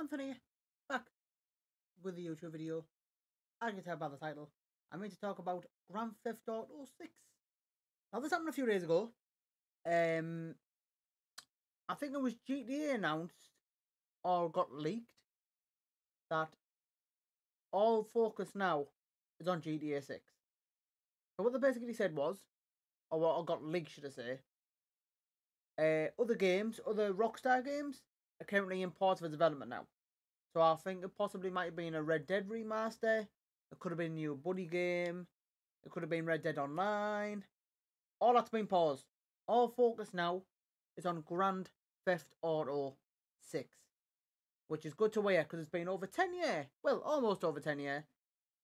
Anthony, back with the YouTube video. I can tell by the title, I'm going to talk about Grand Theft Auto 6. Now, this happened a few days ago. I think it was GTA announced, or got leaked, that all focus now is on GTA 6. So what they basically said was, or what got leaked, should I say, other Rockstar games are currently in parts of development now. So I think it possibly might have been a Red Dead remaster. It could have been a new buddy game. It could have been Red Dead Online. All that's been paused. All focus now is on Grand Theft Auto 6. Which is good to hear, because it's been over 10 years. Well, almost over 10 years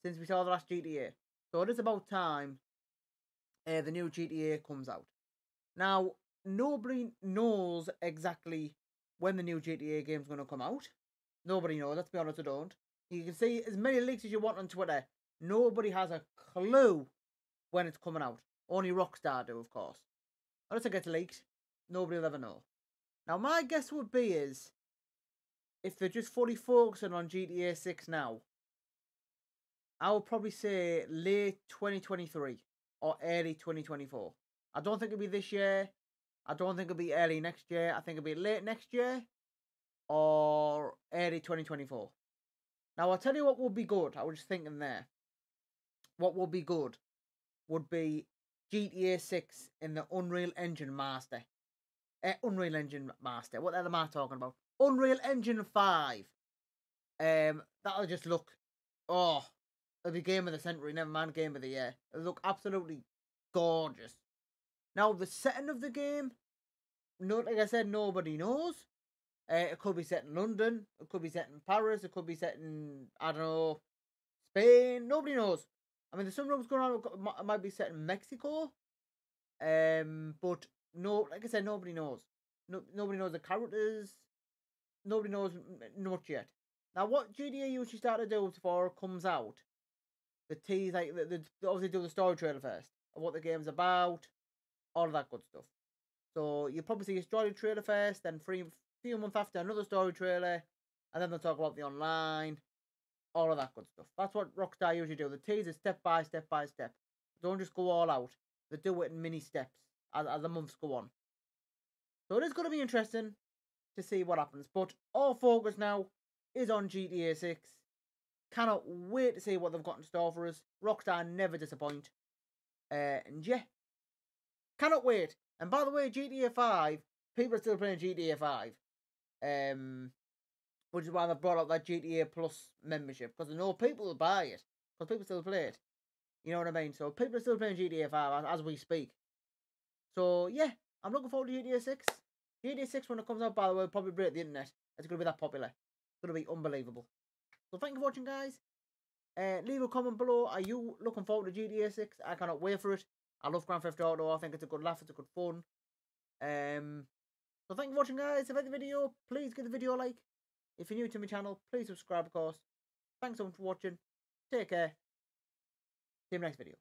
since we saw the last GTA. So it is about time the new GTA comes out. Now, nobody knows exactly when the new GTA game is going to come out. Nobody knows, let's be honest, I don't. You can see as many leaks as you want on Twitter. Nobody has a clue when it's coming out. Only Rockstar do, of course. Unless it gets leaked, nobody will ever know. Now, my guess would be is, if they're just fully focusing on GTA 6 now, I would probably say late 2023 or early 2024. I don't think it'll be this year. I don't think it'll be early next year. I think it'll be late next year or early 2024. Now, I'll tell you what would be good. I was just thinking there. What would be good would be GTA 6 in the Unreal Engine Master. Unreal Engine Master. What the hell am I talking about? Unreal Engine 5. That'll just look... oh, it'll be Game of the Century. Never mind Game of the Year. It'll look absolutely gorgeous. Now, the setting of the game, no, like I said, nobody knows. It could be set in London. It could be set in Paris. It could be set in, I don't know, Spain. Nobody knows. I mean, there's some rumors going on. It might be set in Mexico. But, no, like I said, nobody knows. Nobody knows the characters. Nobody knows much yet. Now, what GTA usually start to do before it comes out, the tease, like, they obviously do the story trailer first, of what the game's about, all of that good stuff. So, you'll probably see a story trailer first, then few months after, another story trailer, and then they'll talk about the online, all of that good stuff. That's what Rockstar usually do. The tease is step by step by step. They don't just go all out. They do it in mini steps as the months go on. So it is going to be interesting to see what happens. But all focus now is on GTA 6. Cannot wait to see what they've got in store for us. Rockstar never disappoint. And yeah, cannot wait. And by the way, GTA 5, people are still playing GTA 5. Which is why they've brought up that GTA Plus membership, because they know people will buy it, because people still play it. You know what I mean? So people are still playing GTA 5 as we speak. So yeah, I'm looking forward to GTA 6. GTA 6, when it comes out, by the way, will probably break the internet. It's going to be that popular. It's going to be unbelievable. So thank you for watching, guys. Leave a comment below. Are you looking forward to GTA 6? I cannot wait for it. I love Grand Theft Auto. I think it's a good laugh. It's a good fun. So thank you for watching, guys. If you like the video, please give the video a like. If you're new to my channel, please subscribe, of course. Thanks so much for watching. Take care. See you in the next video.